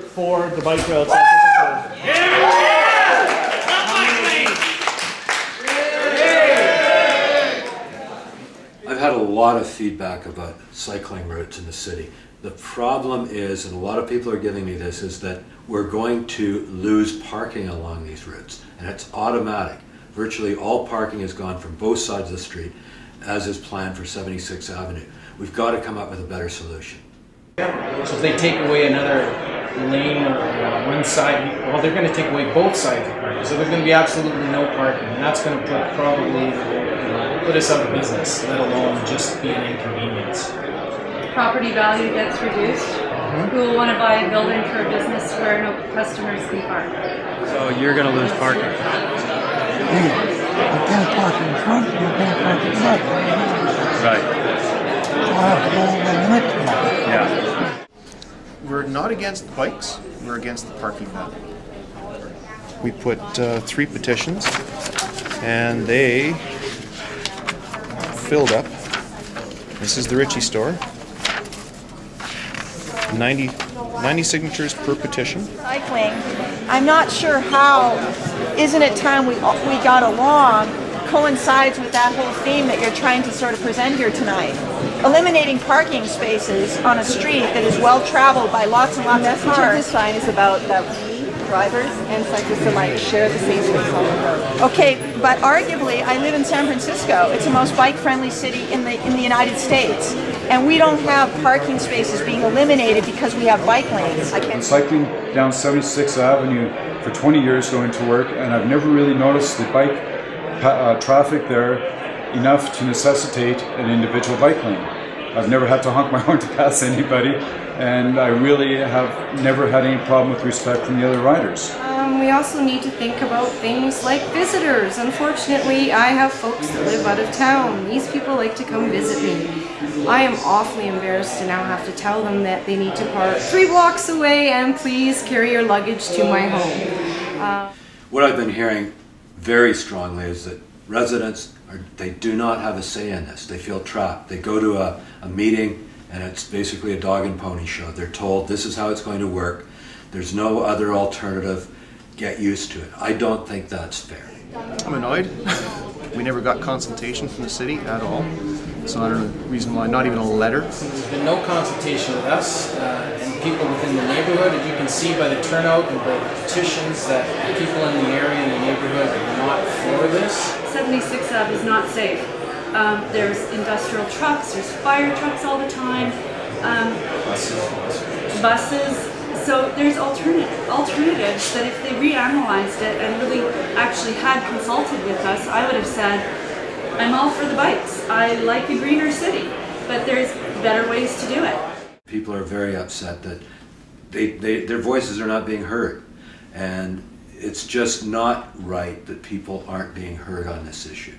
For the bike routes. Yeah! Yeah! I've had a lot of feedback about cycling routes in the city. The problem is, and a lot of people are giving me this, is that we're going to lose parking along these routes, and it's automatic. Virtually all parking is gone from both sides of the street, as is planned for 76th Avenue. We've got to come up with a better solution. So if they take away another lane or one side, well, they're going to take away both sides of parking. So there's going to be absolutely no parking, and that's going to probably put us out of business, let alone just be an inconvenience. Property value gets reduced. Who will want to buy a building for a business where no customers can park? So you're going to lose parking. You can't park in front, you can't park in front. Right. Yeah. We're not against bikes, we're against the parking value. We put three petitions, and they filled up. This is the Ritchie store. 90 signatures per petition. Cycling, I'm not sure how, isn't it time we got along, coincides with that whole theme that you're trying to sort of present here tonight. Eliminating parking spaces on a street that is well traveled by lots and lots of cars. The message of this sign is about that we, drivers and cyclists alike, share the same space on the road. Okay, but arguably, I live in San Francisco. It's the most bike-friendly city in the United States, and we don't have parking spaces being eliminated because we have bike lanes. I've been cycling down 76th Avenue for 20 years going to work, and I've never really noticed the bike traffic there enough to necessitate an individual bike lane. I've never had to honk my horn to pass anybody, and I really have never had any problem with respect from the other riders. We also need to think about things like visitors. Unfortunately, I have folks that live out of town. These people like to come visit me. I am awfully embarrassed to now have to tell them that they need to park 3 blocks away and please carry your luggage to my home. What I've been hearing very strongly is that residents, they do not have a say in this. They feel trapped. They go to a meeting and it's basically a dog and pony show. They're told this is how it's going to work. There's no other alternative. Get used to it. I don't think that's fair. I'm annoyed. We never got consultation from the city at all. So I don't know the reason why, not even a letter. There's been no consultation with us and people within the neighborhood. As you can see by the turnout and by the petitions that people in the area and the neighborhood are not for this. 76th Ave is not safe. There's industrial trucks, there's fire trucks all the time. Buses. So there's alternatives that if they reanalyzed it and really actually had consulted with us, I would have said, I'm all for the bikes. I like a greener city, but there's better ways to do it. People are very upset that their voices are not being heard. And it's just not right that people aren't being heard on this issue.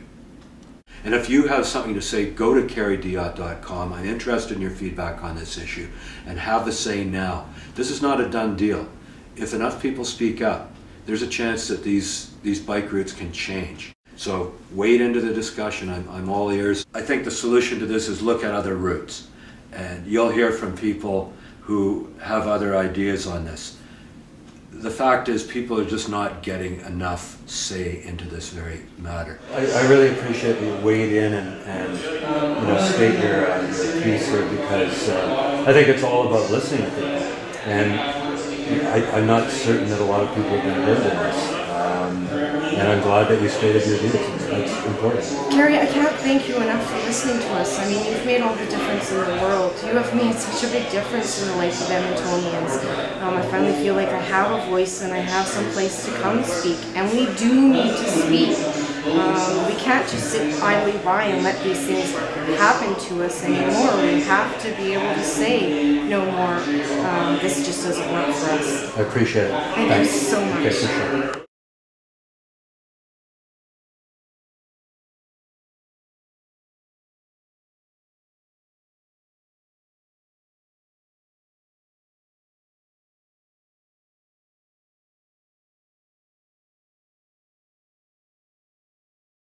And if you have something to say, go to kerrydiotte.com. I'm interested in your feedback on this issue and have a say now. This is not a done deal. If enough people speak up, there's a chance that these bike routes can change. So wade into the discussion. I'm all ears. I think the solution to this is look at other routes. And you'll hear from people who have other ideas on this. The fact is people are just not getting enough say into this very matter. I really appreciate you weighed in and you know, state your piece here because I think it's all about listening to people. And I'm not certain that a lot of people have been heard in this. And I'm glad that you stated your views. That's important. Kerry, I can't thank you enough for listening to us. I mean, you've made all the difference in the world. You have made such a big difference in the life of Edmontonians. I finally feel like I have a voice and I have some place to come speak. And we do need to speak. We can't just sit idly by and let these things happen to us anymore. We have to be able to say no more. This just doesn't work for us. I appreciate it. Thank you so much. Okay, for sure.